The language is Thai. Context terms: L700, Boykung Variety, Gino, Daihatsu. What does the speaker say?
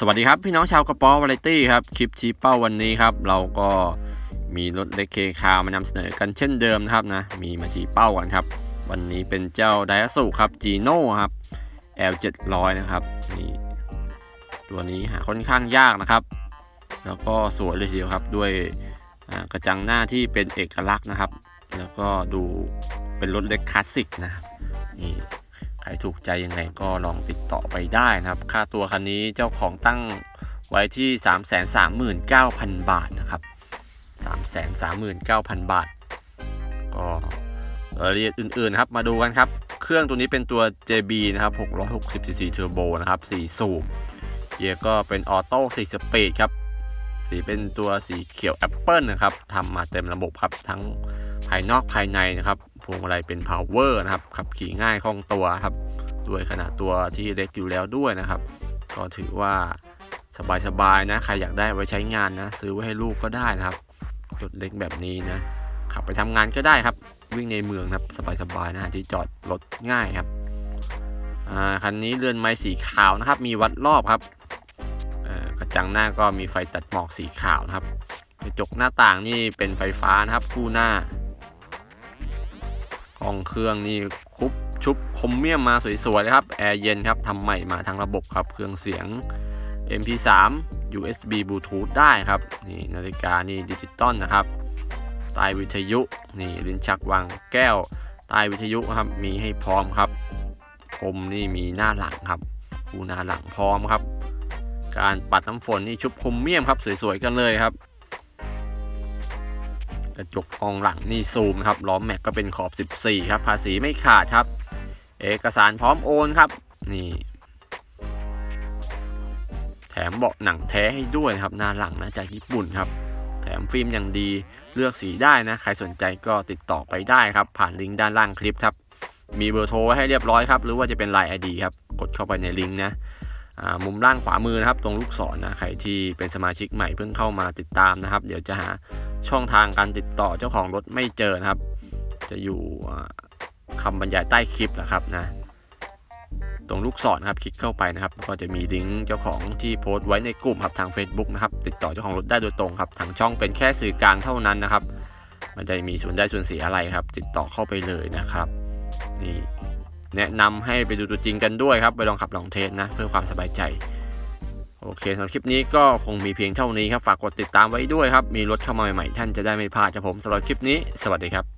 สวัสดีครับพี่น้องชาวกระป๋อวาไรตี้ครับคลิปชี้เป้าวันนี้ครับเราก็มีรถเล็กเคคาร์มานำเสนอกันเช่นเดิมนะครับนะมีมาชี้เป้ากันครับวันนี้เป็นเจ้าไดฮัตสุครับจีโน่ครับ L700 นะครับนี่ตัวนี้หาค่อนข้างยากนะครับแล้วก็สวยเลยทีเดียวครับด้วยกระจังหน้าที่เป็นเอกลักษณ์นะครับแล้วก็ดูเป็นรถเล็กคลาสสิกนะนี่ใครถูกใจยังไงก็ลองติดต่อไปได้นะครับค่าตัวคันนี้เจ้าของตั้งไว้ที่ 339,000 บาทนะครับ 339,000 บาทก็รายละเอียดอื่นๆครับมาดูกันครับเครื่องตัวนี้เป็นตัว JB นะครับ 660cc เทอร์โบนะครับ4สูบเกียร์ก็เป็นออโต้4สปีดครับสีเป็นตัวสีเขียวแอปเปิ้ลนะครับทำมาเต็มระบบครับทั้งภายนอกภายในนะครับพวงมาลัยเป็น power นะครับขับขี่ง่ายคล่องตัวครับด้วยขนาดตัวที่เล็กอยู่แล้วด้วยนะครับก็ถือว่าสบายๆนะใครอยากได้ไว้ใช้งานนะซื้อไว้ให้ลูกก็ได้นะครับรถเล็กแบบนี้นะขับไปทำงานก็ได้ครับวิ่งในเมืองครับสบายๆนะที่จอดรถง่ายครับคันนี้เรือนไม้สีขาวนะครับมีวัดรอบครับกระจังหน้าก็มีไฟตัดหมอกสีขาวนะครับกระจกหน้าต่างนี่เป็นไฟฟ้านะครับคู่หน้ากล้องเครื่องนี่คุบชุบคมเมี่ยมมาสวยๆเลยครับแอร์เย็นครับทำใหม่มาทางระบบครับเครื่องเสียง MP3 USB Bluetooth ได้ครับนี่นาฬิกานี่ดิจิตอลนะครับใต้วิทยุนี่ลิ้นชักวางแก้วใต้วิทยุครับมีให้พร้อมครับคมนี่มีหน้าหลังครับคู่หน้าหลังพร้อมครับการปัดน้ำฝนนี่ชุบคมเมี่ยมครับสวยๆกันเลยครับกระจกมองหลังนี่ซูมครับล้อแม็กก็เป็นขอบ14ครับภาษีไม่ขาดครับเอกสารพร้อมโอนครับนี่แถมเบาะหนังแท้ให้ด้วยครับหน้าหลังนะจากญี่ปุ่นครับแถมฟิล์มอย่างดีเลือกสีได้นะใครสนใจก็ติดต่อไปได้ครับผ่านลิงก์ด้านล่างคลิปครับมีเบอร์โทรไว้ให้เรียบร้อยครับหรือว่าจะเป็น LINE ID ครับกดเข้าไปในลิงก์นะมุมล่างขวามือนะครับตรงลูกศรนะใครที่เป็นสมาชิกใหม่เพิ่งเข้ามาติดตามนะครับเดี๋ยวจะหาช่องทางการติดต่อเจ้าของรถไม่เจอนะครับจะอยู่คำบรรยายใต้คลิปนะครับนะตรงลูกศรครับคลิกเข้าไปนะครับก็จะมีลิงก์เจ้าของที่โพสต์ไว้ในกลุ่มครับทาง Facebook นะครับติดต่อเจ้าของรถได้โดยตรงครับทางช่องเป็นแค่สื่อกลางเท่านั้นนะครับไม่ได้มีส่วนได้ส่วนเสียอะไรครับติดต่อเข้าไปเลยนะครับนี่แนะนำให้ไปดูตัวจริงกันด้วยครับไปลองขับลองเทสนะเพื่อความสบายใจโอเคสำหรับคลิปนี้ก็คงมีเพียงเท่านี้ครับฝากกดติดตามไว้ด้วยครับมีรถเข้ามาใหม่ๆท่านจะได้ไม่พลาดครับผมสำหรับคลิปนี้สวัสดีครับ